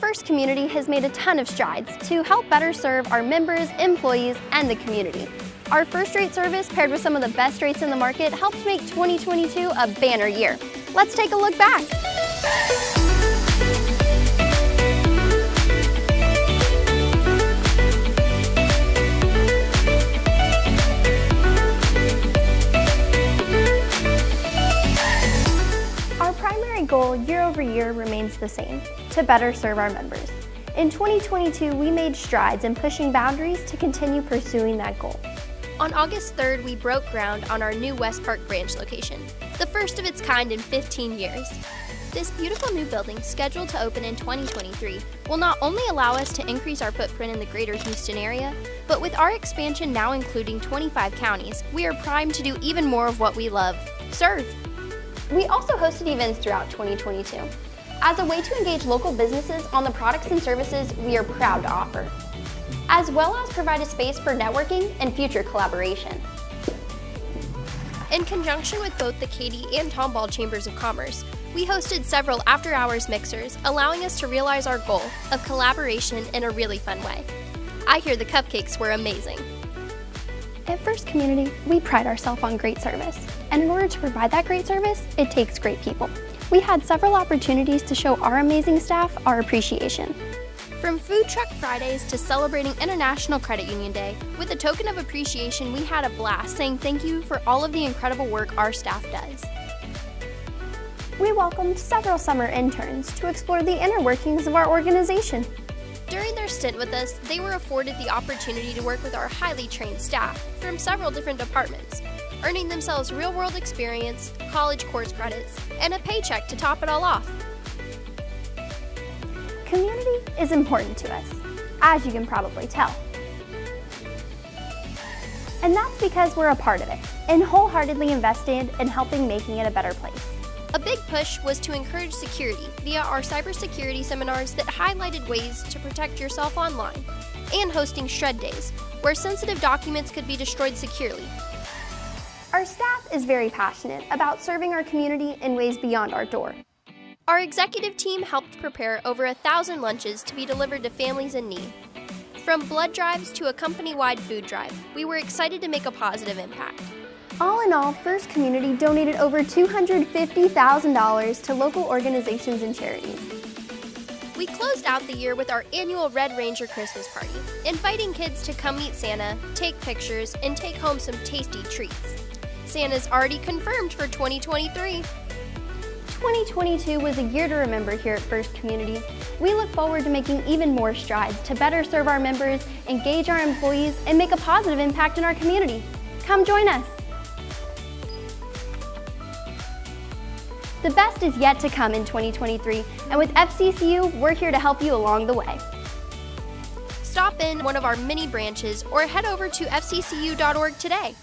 First Community has made a ton of strides to help better serve our members, employees, and the community. Our first rate service paired with some of the best rates in the market helped make 2022 a banner year. Let's take a look back. Goal year over year remains the same, to better serve our members. In 2022, we made strides in pushing boundaries to continue pursuing that goal. On August 3rd, we broke ground on our new West Park branch location, the first of its kind in 15 years. This beautiful new building, scheduled to open in 2023, will not only allow us to increase our footprint in the greater Houston area, but with our expansion now including 25 counties, we are primed to do even more of what we love, serve. We also hosted events throughout 2022 as a way to engage local businesses on the products and services we are proud to offer, as well as provide a space for networking and future collaboration. In conjunction with both the Katy and Tomball Chambers of Commerce, we hosted several after-hours mixers, allowing us to realize our goal of collaboration in a really fun way. I hear the cupcakes were amazing. At First Community, we pride ourselves on great service, and in order to provide that great service, it takes great people. We had several opportunities to show our amazing staff our appreciation. From Food Truck Fridays to celebrating International Credit Union Day, with a token of appreciation, we had a blast saying thank you for all of the incredible work our staff does. We welcomed several summer interns to explore the inner workings of our organization. During their stint with us, they were afforded the opportunity to work with our highly trained staff from several different departments, earning themselves real-world experience, college course credits, and a paycheck to top it all off. Community is important to us, as you can probably tell. And that's because we're a part of it and wholeheartedly invested in helping making it a better place. A big push was to encourage security via our cybersecurity seminars that highlighted ways to protect yourself online, and hosting Shred Days, where sensitive documents could be destroyed securely. Our staff is very passionate about serving our community in ways beyond our door. Our executive team helped prepare over 1,000 lunches to be delivered to families in need. From blood drives to a company-wide food drive, we were excited to make a positive impact. All in all, First Community donated over $250,000 to local organizations and charities. We closed out the year with our annual Red Ranger Christmas party, inviting kids to come meet Santa, take pictures, and take home some tasty treats. Santa's already confirmed for 2023. 2022 was a year to remember here at First Community. We look forward to making even more strides to better serve our members, engage our employees, and make a positive impact in our community. Come join us. The best is yet to come in 2023, and with FCCU, we're here to help you along the way. Stop in one of our many branches or head over to fccu.org today.